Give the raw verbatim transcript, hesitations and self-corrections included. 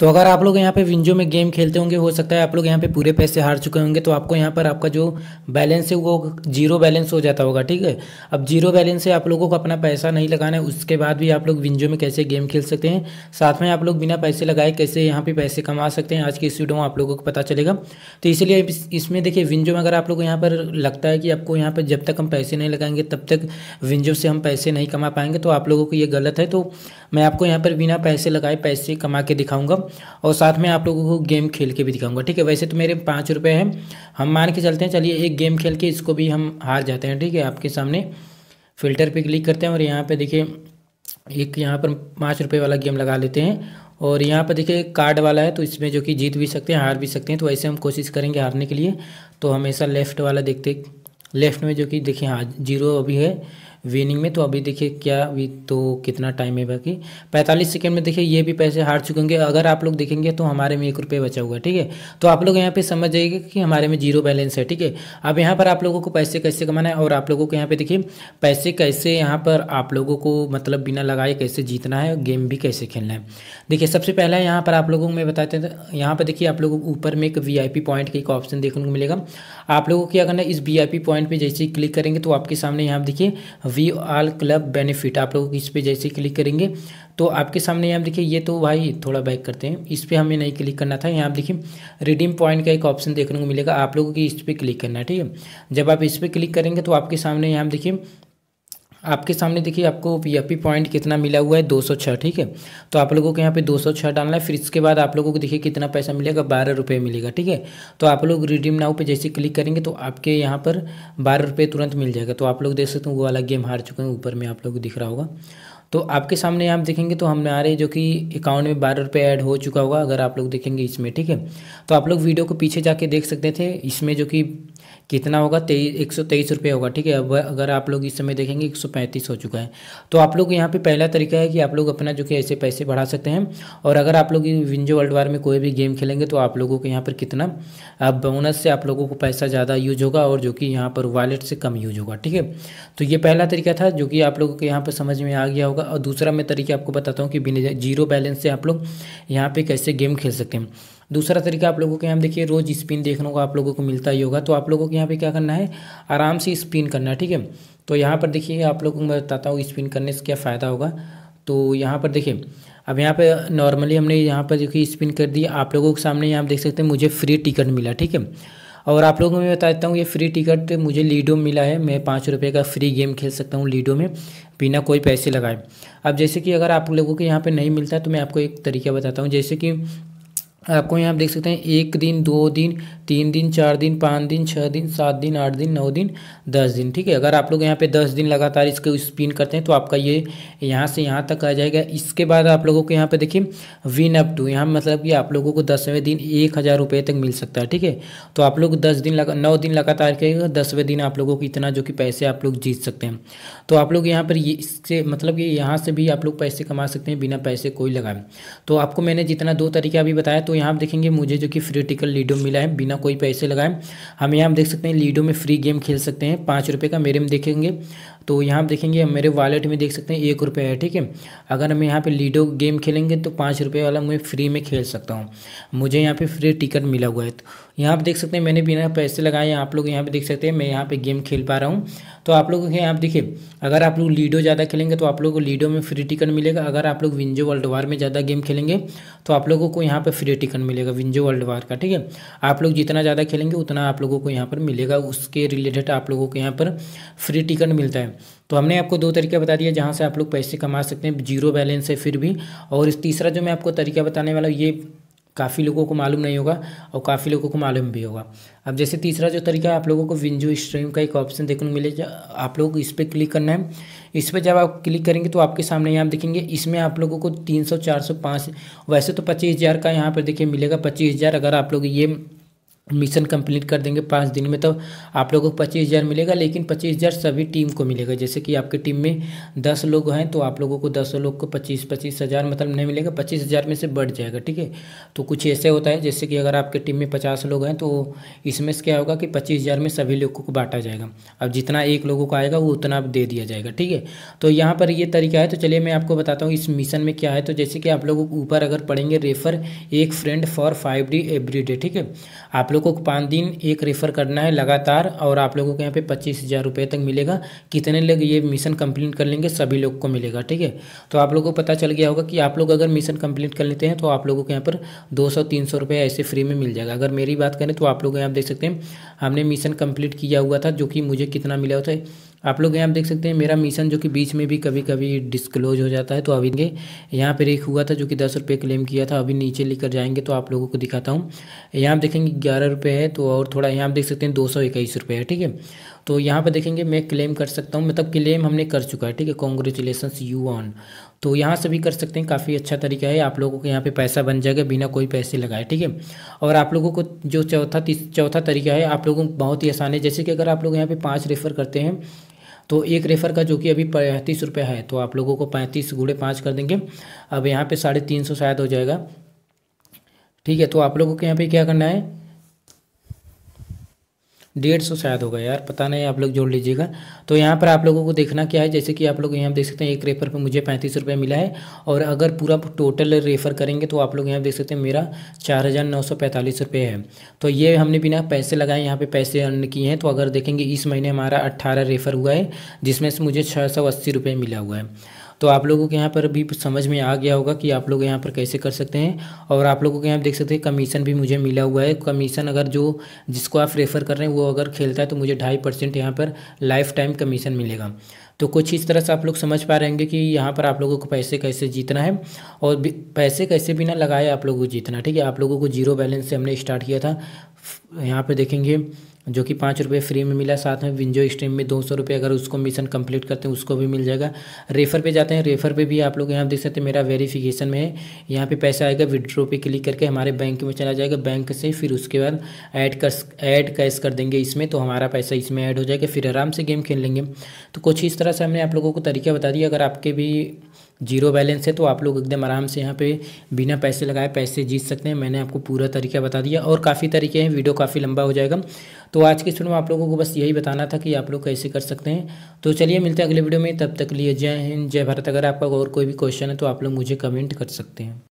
तो अगर आप लोग यहाँ पे विंजो में गेम खेलते होंगे, हो सकता है आप लोग यहाँ पे पूरे पैसे हार चुके होंगे, तो आपको यहाँ पर आपका जो बैलेंस है वो जीरो बैलेंस हो जाता होगा। ठीक है, अब जीरो बैलेंस से आप लोगों को अपना पैसा नहीं लगाना है। उसके बाद भी आप लोग विंजो में कैसे गेम खेल सकते हैं, साथ में आप लोग बिना पैसे लगाए कैसे यहाँ पे पैसे कमा सकते हैं, आज की इस वीडियो में आप लोगों को पता चलेगा। तो इसलिए इसमें देखिए, विंजो में अगर आप लोग यहाँ पर लगता है कि आपको यहाँ पर जब तक हम पैसे नहीं लगाएंगे तब तक विंजो से हम पैसे नहीं कमा पाएंगे, तो आप लोगों को ये गलत है। तो मैं आपको यहाँ पर बिना पैसे लगाए पैसे कमा के दिखाऊँगा और साथ में आप लोगों को गेम खेल के भी दिखाऊंगा। ठीक है, वैसे तो मेरे पाँच रुपये हैं, हम मान के चलते हैं चलिए एक गेम खेल के इसको भी हम हार जाते हैं। ठीक है, आपके सामने फिल्टर पे क्लिक करते हैं और यहाँ पे देखिए एक यहाँ पर पाँच रुपये वाला गेम लगा लेते हैं और यहाँ पर देखिए कार्ड वाला है, तो इसमें जो कि जीत भी सकते हैं हार भी सकते हैं। तो वैसे हम कोशिश करेंगे हारने के लिए, तो हमेशा लेफ़्ट वाला देखते, लेफ़्ट में जो कि देखिए हाँ जीरो अभी है विनिंग में। तो अभी देखिए क्या अभी तो कितना टाइम है बाकी, पैंतालीस सेकंड में देखिए ये भी पैसे हार चुके होंगे। अगर आप लोग देखेंगे तो हमारे में एक रुपये बचा हुआ है। ठीक है, तो आप लोग यहाँ पे समझ जाइएगा कि हमारे में जीरो बैलेंस है। ठीक है, अब यहाँ पर आप लोगों को पैसे कैसे कमाना है और आप लोगों को यहाँ पे देखिए पैसे कैसे यहाँ पर आप लोगों को मतलब बिना लगाए कैसे जीतना है और गेम भी कैसे खेलना है। देखिए सबसे पहला यहाँ पर आप लोगों को मैं बताते हैं, यहाँ पर देखिए आप लोगों को ऊपर में एक वी आई पी पॉइंट का एक ऑप्शन देखने को मिलेगा। आप लोगों को क्या करना है, इस वी आई पी पॉइंट पर जैसे ही क्लिक करेंगे तो आपके सामने यहाँ देखिए वी ऑल क्लब बेनिफिट, आप लोग इस पे जैसे क्लिक करेंगे तो आपके सामने यहाँ देखिए, ये तो भाई थोड़ा बैक करते हैं, इस पे हमें नहीं क्लिक करना था। यहाँ देखिए रिडीम पॉइंट का एक ऑप्शन देखने को मिलेगा, आप लोगों की इस पे क्लिक करना है। ठीक है, जब आप इस पे क्लिक करेंगे तो आपके सामने यहाँ देखिए आपके सामने देखिए आपको वी आई पी पॉइंट कितना मिला हुआ है, दो सौ छह। ठीक है, तो आप लोगों को यहाँ पे दो सौ छह डालना है। फिर इसके बाद आप लोगों को देखिए कितना पैसा मिलेगा, बारह रुपये मिलेगा। ठीक है, तो आप लोग रिडीम नाउ पे जैसे क्लिक करेंगे तो आपके यहाँ पर बारह रुपये तुरंत मिल जाएगा। तो आप लोग देख सकते हो वो वाला गेम हार चुके हैं, ऊपर में आप लोग दिख रहा होगा। तो आपके सामने आप देखेंगे तो हमारे जो कि अकाउंट में बारह रुपये ऐड हो चुका होगा, अगर आप लोग देखेंगे इसमें। ठीक है, तो आप लोग वीडियो को पीछे जाके देख सकते थे, इसमें जो कि कितना होगा, तेईस एक सौ तेईस रुपये होगा। ठीक है, अब अगर आप लोग इस समय देखेंगे एक सौ पैंतीस हो चुका है। तो आप लोग यहाँ पे पहला तरीका है कि आप लोग अपना जो कि ऐसे पैसे बढ़ा सकते हैं। और अगर आप लोग विंजो वर्ल्ड वार में कोई भी गेम खेलेंगे तो आप लोगों को यहाँ पर कितना बोनस से आप लोगों को पैसा ज़्यादा यूज होगा और जो कि यहाँ पर वॉलेट से कम यूज होगा। ठीक है, तो ये पहला तरीका था जो कि आप लोगों को यहाँ पर समझ में आ गया होगा। और दूसरा मैं तरीका आपको बताता हूँ कि बिना जीरो बैलेंस से आप लोग यहाँ पर कैसे गेम खेल सकते हैं। दूसरा तरीका आप लोगों के यहाँ देखिए रोज़ स्पिन देखने को आप लोगों को मिलता ही होगा, तो आप लोगों को यहाँ पे क्या करना है, आराम से स्पिन करना है। ठीक है, तो यहाँ पर देखिए आप लोगों को मैं बताता हूँ स्पिन करने से क्या फ़ायदा होगा। तो यहाँ पर देखिए, अब यहाँ पे नॉर्मली हमने यहाँ पर जो कि स्पिन कर दिया, आप लोगों के सामने यहाँ देख सकते हैं मुझे फ्री टिकट मिला। ठीक है, और आप लोगों को मैं बता देता हूँ ये फ्री टिकट मुझे लीडो में मिला है, मैं पाँच रुपये का फ्री गेम खेल सकता हूँ लीडो में बिना कोई पैसे लगाए। अब जैसे कि अगर आप लोगों के यहाँ पर नहीं मिलता तो मैं आपको एक तरीका बताता हूँ, जैसे कि आपको यहाँ आप देख सकते हैं एक दिन, दो दिन, तीन दिन, चार दिन, पाँच दिन, छः दिन, सात दिन, आठ दिन, नौ दिन, दस दिन। ठीक है, अगर आप लोग यहाँ पे दस दिन लगातार इसको स्पिन करते हैं तो आपका ये यहाँ से यहाँ तक आ जाएगा। इसके बाद आप लोगों को यहाँ पे देखिए विन अप टू, यहाँ मतलब कि आप लोगों को दसवें दिन एक हज़ार रुपये तक मिल सकता है। ठीक है, तो आप लोग दस दिन लगा नौ दिन लगातार करिएगा, दसवें दिन आप लोगों को इतना जो कि पैसे आप लोग जीत सकते हैं। तो आप लोग यहाँ पर ये इससे मतलब कि यहाँ से भी आप लोग पैसे कमा सकते हैं बिना पैसे कोई लगाए। तो आपको मैंने जितना दो तरीका अभी बताया, तो यहाँ आप देखेंगे मुझे जो कि फ्री टिकट लीडो मिला है बिना कोई पैसे लगाए। हम यहाँ देख सकते हैं लीडो में फ्री गेम खेल सकते हैं पाँच रुपये का, मेरे में देखेंगे तो यहाँ आप देखेंगे मेरे वॉलेट में देख सकते हैं एक रुपये है। ठीक है, अगर हम यहाँ पे लीडो गेम खेलेंगे तो पाँच रुपये वाला मैं फ्री में खेल सकता हूँ, मुझे यहाँ पे फ्री टिकट मिला हुआ है। तो यहाँ आप देख सकते हैं मैंने बिना पैसे लगाए, आप लोग यहाँ पे देख सकते हैं मैं यहाँ पे गेम खेल पा रहा हूँ। तो आप लोग यहाँ आप देखिए, अगर आप लोग लीडो ज़्यादा खेलेंगे तो आप लोग को लीडो में फ्री टिकट मिलेगा। अगर आप लोग विंजो वर्ल्ड वार में ज़्यादा गेम खेलेंगे तो आप लोगों को यहाँ पर फ्री टिकट मिलेगा विंजो वर्ल्ड वार का। ठीक है, आप लोग जितना ज़्यादा खेलेंगे उतना आप लोगों को यहाँ पर मिलेगा, उसके रिलेटेड आप लोगों को यहाँ पर फ्री टिकट मिलता है। तो हमने आपको दो तरीके बता दिए जहाँ से आप लोग पैसे कमा सकते हैं, जीरो बैलेंस है फिर भी। और इस तीसरा जो मैं आपको तरीका बताने वाला हूँ, ये काफ़ी लोगों को मालूम नहीं होगा और काफ़ी लोगों को मालूम भी होगा। अब जैसे तीसरा जो तरीका है, आप लोगों को विंजो स्ट्रीम का एक ऑप्शन देखने को मिलेगा, आप लोग इस पर क्लिक करना है। इस पर जब आप क्लिक करेंगे तो आपके सामने यहाँ देखेंगे इसमें आप लोगों को तीन सौ, चार सौ, पाँच, वैसे तो पच्चीस हज़ार का यहाँ पर देखिए मिलेगा, पच्चीस हज़ार अगर आप लोग ये मिशन कंप्लीट कर देंगे पाँच दिन में, तब आप लोगों को पच्चीस हज़ार मिलेगा। लेकिन पच्चीस हज़ार सभी टीम को मिलेगा, जैसे कि आपकी टीम में दस लोग हैं तो आप लोगों को दस लोग को पच्चीस पच्चीस हज़ार मतलब नहीं मिलेगा, पच्चीस हज़ार में से बढ़ जाएगा। ठीक है, तो कुछ ऐसे होता है जैसे कि अगर आपके टीम में पचास लोग हैं तो इसमें से क्या होगा कि पच्चीस हज़ार में सभी लोगों को बांटा जाएगा। अब जितना एक लोगों को आएगा वो उतना दे दिया जाएगा। ठीक है, तो यहाँ पर ये तरीका है। तो चलिए मैं आपको बताता हूँ इस मिशन में क्या है। तो जैसे कि आप लोगों को ऊपर अगर पढ़ेंगे रेफर एक friend for five day every day. ठीक है, आप लोगों को पाँच दिन एक रेफर करना है लगातार, और आप लोगों को यहाँ पे पच्चीस हज़ार रुपये तक मिलेगा। कितने लोग ये मिशन कंप्लीट कर लेंगे सभी लोग को मिलेगा। ठीक है, तो आप लोगों को पता चल गया होगा कि आप लोग अगर मिशन कंप्लीट कर लेते हैं तो आप लोगों को यहाँ पर दो सौ तीन सौ रुपये ऐसे फ्री में मिल जाएगा। अगर मेरी बात करें तो आप लोग यहाँ देख सकते हैं हमने मिशन कंप्लीट किया हुआ था जो कि मुझे कितना मिला होता है। आप लोग यहाँ देख सकते हैं मेरा मिशन जो कि बीच में भी कभी कभी डिस्क्लोज हो जाता है। तो अभी यहाँ पर एक हुआ था जो कि दस रुपये क्लेम किया था, अभी नीचे लेकर जाएंगे तो आप लोगों को दिखाता हूँ। यहाँ आप देखेंगे ग्यारह रुपये है, तो और थोड़ा यहाँ आप देख सकते हैं दो सौ इक्कीस रुपये है। ठीक है, तो यहाँ पर देखेंगे मैं क्लेम कर सकता हूँ, मतलब क्लेम हमने कर चुका है। ठीक है, कॉन्ग्रेचुलेसन्स यू ऑन, तो यहाँ से भी कर सकते हैं। काफ़ी अच्छा तरीका है, आप लोगों को यहाँ पे पैसा बन जाएगा बिना कोई पैसे लगाए। ठीक है, और आप लोगों को जो चौथा चौथा तरीका है आप लोगों को बहुत ही आसान है। जैसे कि अगर आप लोग यहाँ पे पाँच रेफ़र करते हैं तो एक रेफ़र का जो कि अभी पैंतीस रुपये है तो आप लोगों को पैंतीस गुणे पाँच कर देंगे, अब यहाँ पर साढ़े तीन सौ शायद हो जाएगा। ठीक है, तो आप लोगों को यहाँ पर क्या करना है, डेढ़ सौ शायद होगा यार, पता नहीं, आप लोग जोड़ लीजिएगा। तो यहाँ पर आप लोगों को देखना क्या है, जैसे कि आप लोग यहाँ देख सकते हैं एक रेफर पे मुझे पैंतीस रुपये मिला है, और अगर पूरा टोटल रेफ़र करेंगे तो आप लोग यहाँ देख सकते हैं मेरा चार हज़ार नौ सौ पैंतालीस रुपये है। तो ये हमने बिना पैसे लगाए यहाँ पे पैसे अर्न किए हैं। तो अगर देखेंगे इस महीने हमारा अट्ठारह रेफ़र हुआ है जिसमें से मुझे छः सौ अस्सी रुपये मिला हुआ है। तो आप लोगों के यहाँ पर भी समझ में आ गया होगा कि आप लोग यहाँ पर कैसे कर सकते हैं। और आप लोगों के यहाँ देख सकते हैं कमीशन भी मुझे मिला हुआ है। कमीशन अगर जो जिसको आप रेफ़र कर रहे हैं वो अगर खेलता है तो मुझे ढाई परसेंट यहाँ पर लाइफ टाइम कमीशन मिलेगा। तो कुछ इस तरह से आप लोग समझ पा रहे होंगे कि यहाँ पर आप लोगों को पैसे कैसे जीतना है और पैसे कैसे बिना लगाए आप लोगों को जीतना। ठीक है, आप लोगों को जीरो बैलेंस से हमने स्टार्ट किया था। यहाँ पर देखेंगे जो कि पाँच रुपये फ्री में मिला, साथ में विंजो स्ट्रीम में दो सौ रुपये अगर उसको मिशन कंप्लीट करते हैं उसको भी मिल जाएगा। रेफर पे जाते हैं, रेफर पे भी आप लोग यहाँ देख सकते हैं मेरा वेरिफिकेशन में है, यहाँ पे पैसा आएगा। विड्रो पे क्लिक करके हमारे बैंक में चला जाएगा, बैंक से फिर उसके बाद ऐड कर ऐड कैश कर देंगे इसमें, तो हमारा पैसा इसमें ऐड हो जाएगा, फिर आराम से गेम खेल लेंगे। तो कुछ इस तरह से हमने आप लोगों को तरीका बता दिया। अगर आपके भी जीरो बैलेंस है तो आप लोग एकदम आराम से यहाँ पे बिना पैसे लगाए पैसे जीत सकते हैं। मैंने आपको पूरा तरीका बता दिया, और काफ़ी तरीके हैं, वीडियो काफ़ी लंबा हो जाएगा। तो आज के वीडियो में आप लोगों को बस यही बताना था कि आप लोग कैसे कर सकते हैं। तो चलिए मिलते हैं अगले वीडियो में, तब तक लिए जय हिंद जय भारत। अगर आपका और कोई भी क्वेश्चन है तो आप लोग मुझे कमेंट कर सकते हैं।